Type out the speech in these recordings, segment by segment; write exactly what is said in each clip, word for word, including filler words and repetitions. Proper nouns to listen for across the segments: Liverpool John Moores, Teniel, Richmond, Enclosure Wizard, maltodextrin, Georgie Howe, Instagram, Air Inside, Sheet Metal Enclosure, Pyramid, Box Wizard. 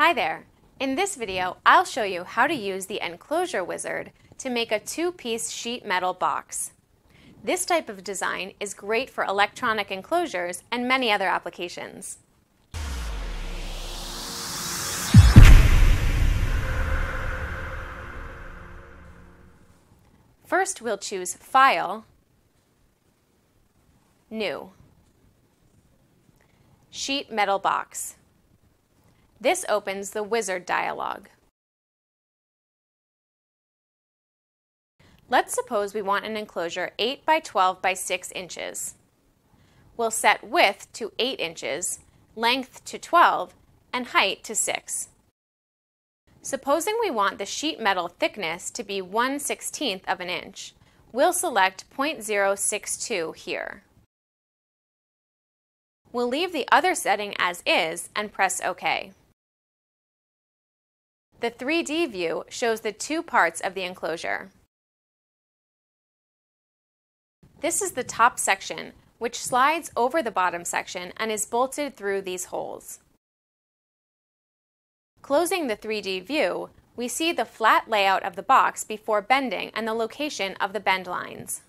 Hi there! In this video, I'll show you how to use the Enclosure Wizard to make a two-piece sheet metal box. This type of design is great for electronic enclosures and many other applications. First, we'll choose File, New, Sheet Metal Box. This opens the Wizard dialog. Let's suppose we want an enclosure eight by twelve by six inches. We'll set width to eight inches, length to twelve, and height to six. Supposing we want the sheet metal thickness to be one sixteenth of an inch, we'll select zero point zero six two here. We'll leave the other setting as is and press OK. The three D view shows the two parts of the enclosure. This is the top section, which slides over the bottom section and is bolted through these holes. Closing the three D view, we see the flat layout of the box before bending and the location of the bend lines.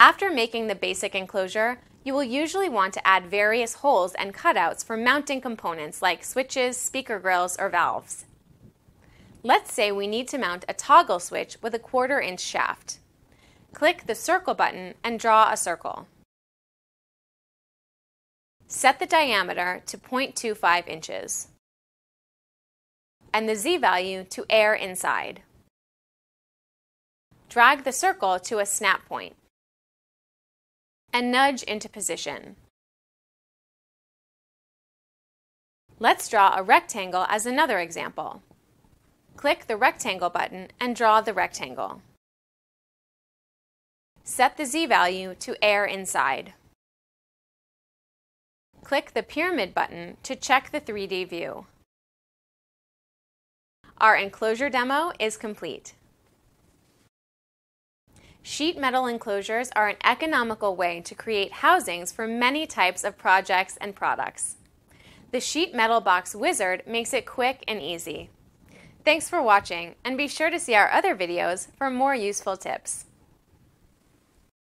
After making the basic enclosure, you will usually want to add various holes and cutouts for mounting components like switches, speaker grills, or valves. Let's say we need to mount a toggle switch with a quarter-inch shaft. Click the circle button and draw a circle. Set the diameter to zero point two five inches and the Z value to air inside. Drag the circle to a snap point and nudge into position. Let's draw a rectangle as another example. Click the rectangle button and draw the rectangle. Set the Z value to air inside. Click the pyramid button to check the three D view. Our enclosure demo is complete. Sheet metal enclosures are an economical way to create housings for many types of projects and products. The Sheet Metal Box Wizard makes it quick and easy. Thanks for watching, and be sure to see our other videos for more useful tips.